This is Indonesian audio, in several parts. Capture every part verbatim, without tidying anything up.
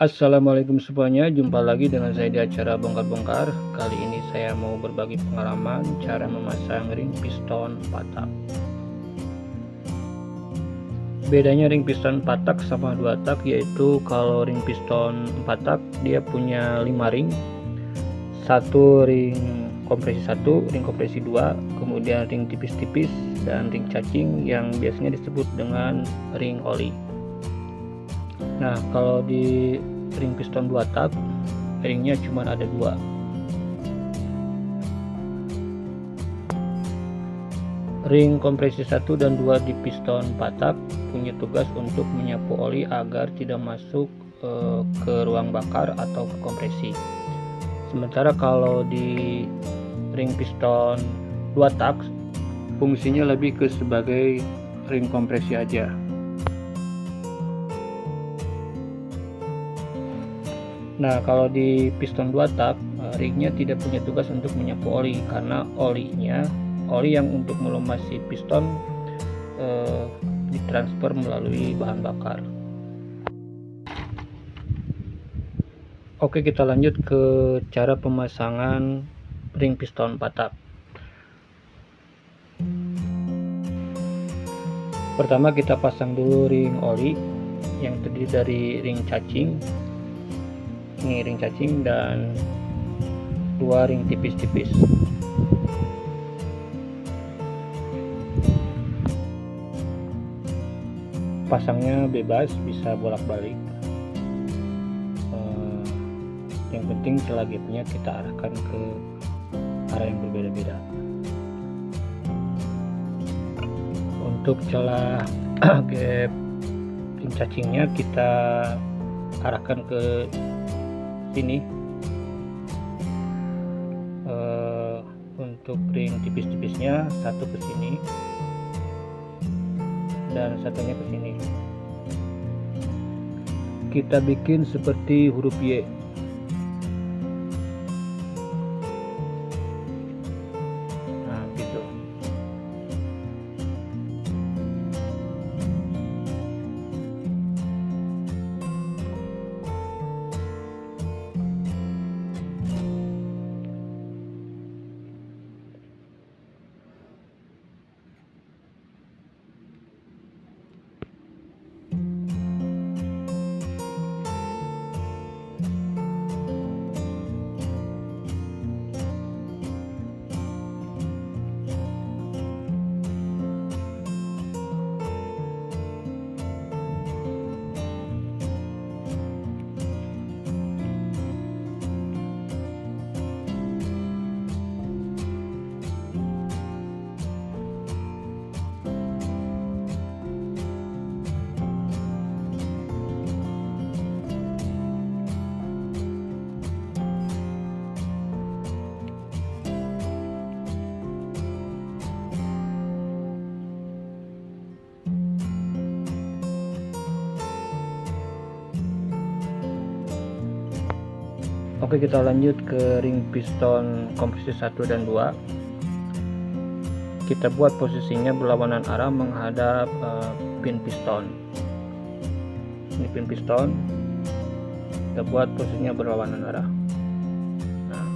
Assalamualaikum semuanya, jumpa lagi dengan saya di acara bongkar-bongkar. Kali ini saya mau berbagi pengalaman cara memasang ring piston patak. Bedanya ring piston patak sama dua tak yaitu kalau ring piston patak dia punya lima ring, satu ring kompresi satu, ring kompresi dua, kemudian ring tipis-tipis dan ring cacing yang biasanya disebut dengan ring oli. Nah, kalau di ring piston dua tak, ringnya cuma ada dua. Ring kompresi satu dan dua di piston patak punya tugas untuk menyapu oli agar tidak masuk eh, ke ruang bakar atau ke kompresi. Sementara kalau di ring piston dua tak, fungsinya lebih ke sebagai ring kompresi aja. Nah, kalau di piston dua tak, ringnya tidak punya tugas untuk menyapu oli karena olinya, oli yang untuk melumasi piston eh, ditransfer melalui bahan bakar. Oke, kita lanjut ke cara pemasangan ring piston patak. Pertama kita pasang dulu ring oli yang terdiri dari ring cacing, ini ring cacing, dan dua ring tipis-tipis. Pasangnya bebas, bisa bolak-balik, eh, yang penting celah gapnya kita arahkan ke arah yang berbeda-beda. Untuk celah gap ring cacingnya kita arahkan ke ini. Uh, untuk ring tipis-tipisnya satu ke sini dan satunya ke sini. Kita bikin seperti huruf Y. Nah, gitu. Oke, kita lanjut ke ring piston kompresi satu dan dua. Kita buat posisinya berlawanan arah menghadap uh, pin piston. Ini pin piston. Kita buat posisinya berlawanan arah. Nah.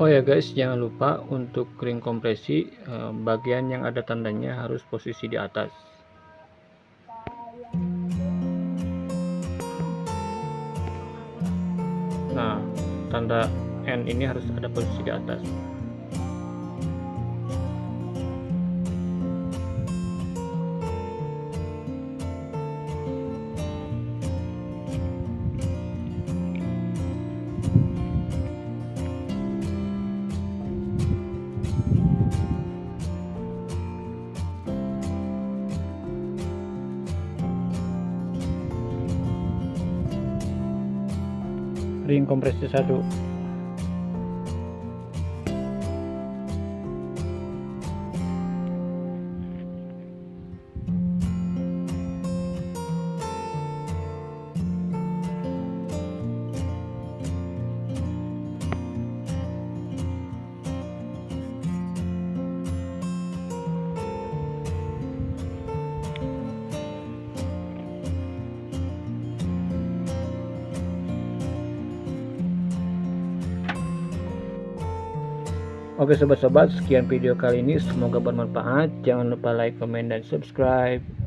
Oh ya guys, jangan lupa untuk ring kompresi uh, bagian yang ada tandanya harus posisi di atas. Nah, tanda N ini harus ada posisi di atas. Ring kompresi satu. Oke sobat-sobat, sekian video kali ini, semoga bermanfaat. Jangan lupa like, komen, dan subscribe.